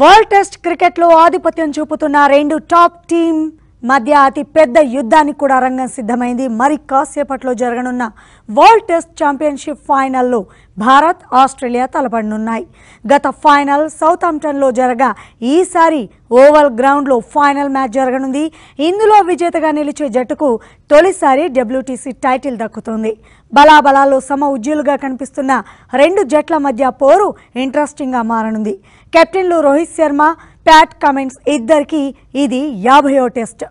World test క్రికెట్లో ఆధిపత్యం చూపుతున్న రెండు టాప్ టీం మధ్య అతి పెద్ద యుద్ధానికి కూడా రంగం సిద్ధమైంది. మరి కాసేపట్లో జరగనున్న వరల్డ్ టెస్ట్ ఛాంపియన్షిప్ ఫైనల్లో భారత్, ఆస్ట్రేలియా తలపడనున్నాయి. గత ఫైనల్ సౌతాంప్టన్లో జరగా ఈసారి ఓవల్ గ్రౌండ్లో ఫైనల్ మ్యాచ్ జరగనుంది. ఇందులో విజేతగా నిలిచే జట్టుకు తొలిసారి WTC టైటిల్ దక్కుతుంది. బలాబలాల్లో సమ ఉజ్జీలుగా కనిపిస్తున్న రెండు జట్ల మధ్య పోరు ఇంట్రెస్టింగ్గా మారనుంది. కెప్టెన్లు రోహిత్ శర్మ, ప్యాట్ కమిన్స్ ఇద్దరికి ఇది 50వ టెస్ట్.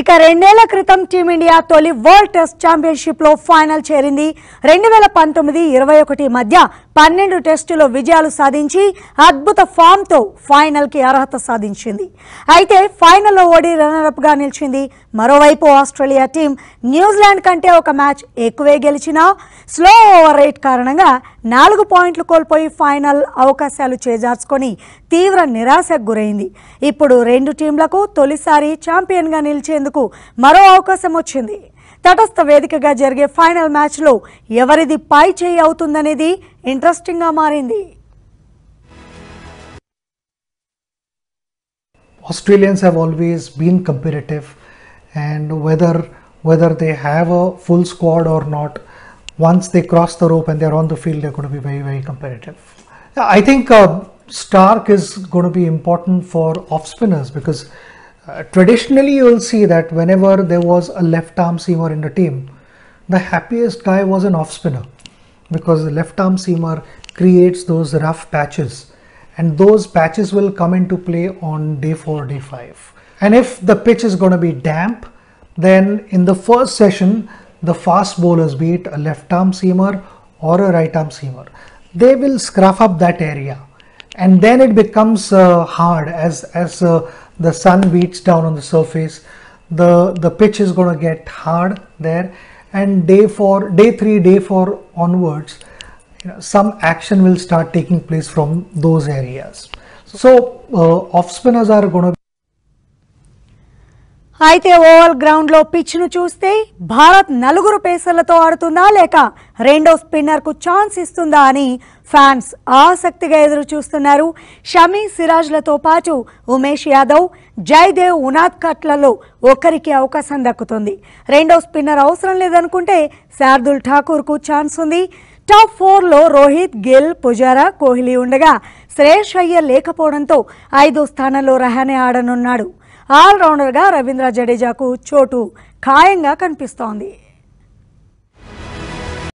ఇక 2 నెలల క్రితం టీమిండియా తొలి వరల్డ్ టెస్ట్ ఛాంపియన్షిప్లో ఫైనల్ చేరింది. 2019-21 మధ్య 12 టెస్టులో విజయాలు సాధించి అద్భుత ఫామ్తో ఫైనల్కి అర్హత సాధించింది. అయితే ఫైనల్లో ఓడి రన్నరప్గా నిలిచింది. మరోవైపు ఆస్ట్రేలియా టీం న్యూజిలాండ్ కంటే ఒక మ్యాచ్ ఎక్కువే గెలిచినా స్లో ఓవర్ రేట్ కారణంగా 4 పాయింట్లు కోల్పోయి ఫైనల్ అవకాశాలు చేజార్చుకొని తీవ్ర నిరాశకు గురైంది. ఇప్పుడు రెండు టీంలకు తొలిసారి ఛాంపియన్గా నిలిచేందుకు మరో అవకాశం వచ్చింది. తటస్థ వేదికగా జరిగే ఫైనల్ మ్యాచ్లో ఎవరిది పై చేయి అవుతుందనేది ఇంట్రెస్టింగ్గా మారింది. Australians have always been competitive, and whether they have a full squad or not, once they cross the rope and they're on the field, they're going to be very, very competitive. I think Stark is going to be important for off spinners because traditionally you will see that whenever there was a left arm seamer in the team, the happiest guy was an off spinner because the left arm seamer creates those rough patches, and those patches will come into play on day 4, day 5. And if the pitch is going to be damp, then in the first session the fast bowlers, be it a left arm seamer or a right arm seamer, they will scruff up that area, and then it becomes hard as the sun beats down on the surface. The pitch is going to get hard there, and day 3, day 4 onwards, some action will start taking place from those areas. So off spinners are going to. అయితే Oval గ్రౌండ్లో పిచ్ను చూస్తే భారత్ 4 పేసర్లతో ఆడుతుందా లేక రెండో స్పిన్నర్కు chance ఇస్తుందా అని fans ఆసక్తిగా ఎదురు చూస్తున్నారు. షమీ, సిరాజ్లతో పాటు ఉమేష్ యాదవ్, జయదేవ్, ఉనాద్ కట్లలో ఒకరికి అవకాశం దక్కుతుంది. రెండో స్పిన్నర్ అవసరం లేదనుకుంటే శార్దుల్ ఠాకూర్కు ఛాన్స్ ఉంది. టాప్ 4లో రోహిత్, గిల్, పుజారా, కోహ్లీ ఉండగా శ్రేయస్ అయ్యర్ లేకపోవడంతో 5వ స్థానంలో రహానే ఆడనున్నాడు. ఆల్రౌండర్గా రవీంద్ర జడేజాకు చోటు ఖాయంగా కనిపిస్తోంది.